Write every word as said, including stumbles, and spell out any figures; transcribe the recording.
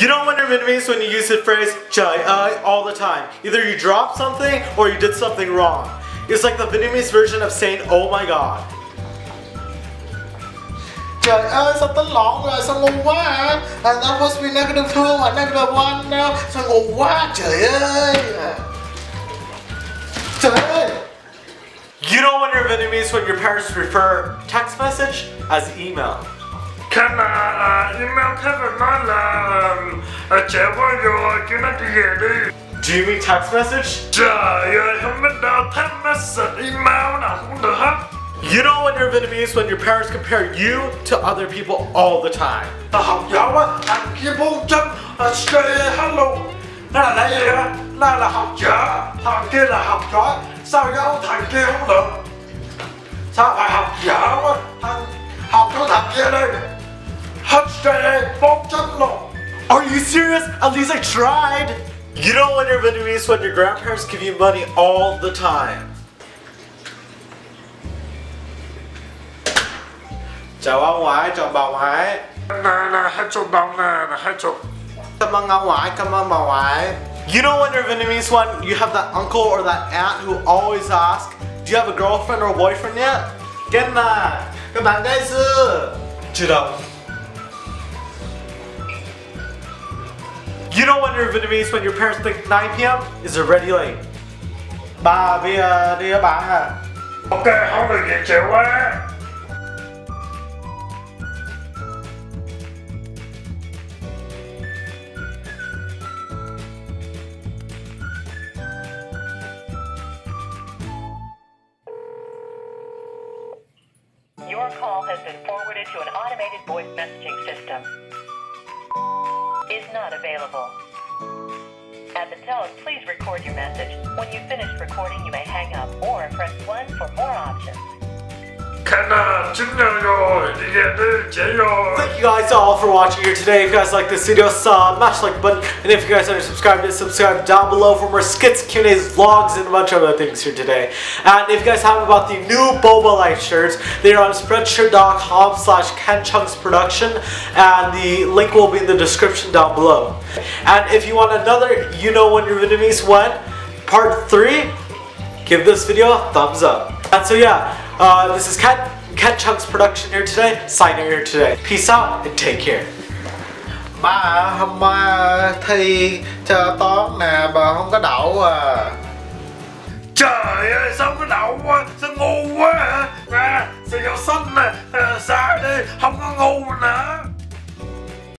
You don't win your min-means when you use the phrase chai uh, all the time. Either you dropped something or you did something wrong. It's like the Vietnamese version of saying, oh my god. Trời ơi, sao tính lộn rồi, sao ngu quá hả? I'm supposed to be negative two and negative one now. Sao ngu quá, trời ơi. Trời ơi. You don't win your Vietnamese when your parents refer text message as email. Can I uh, email Kevin Mala? I can't wait to get into here, dude. Do you mean text message? You don't win your Vietnamese when your parents compare you to other people all the time. Are you serious? At least I tried. You don't win your Vietnamese when your grandparents give you money all the time. Chào ông ngoại, chào bà ngoại. Nè nè, hai chục đồng nè, hai chục. Cảm ơn ông ngoại, cảm ơn bà ngoại. You don't win your Vietnamese when you have that uncle or that aunt who always asks, do you have a girlfriend or boyfriend yet? Kết nè, các bạn gái xưa. Chưa đâu. You don't win your Vietnamese when your parents think nine p m is already late. Bà bây giờ đi ở bạn hả? Ok, không được dễ chịu quá. Your call has been forwarded to an automated voice messaging system. Is not available. At the tone, please record your message. When you finish recording, you may hang up or press one for more options. Thank you guys all for watching here today. If you guys like this video, smash the like button. And if you guys aren't subscribed, just subscribe down below for more skits, Q and A's, vlogs, and a bunch of other things here today. And if you guys haven't bought the new Boba Life shirts, they are on spreadshirt dot com slash kenchungsproduction. And the link will be in the description down below. And if you want another You Know When Your Vietnamese When Part three, give this video a thumbs up. And so yeah. Uh, this is Ken, Ken Chung's production here today, signing here today. Peace out and take care. Bà, hôm thi cho toán nè, bà không có đậu à. Trời ơi, sao có đậu quá, sao ngu quá hả? Nè, sao dầu xanh nè, sao đi, không có ngu nữa.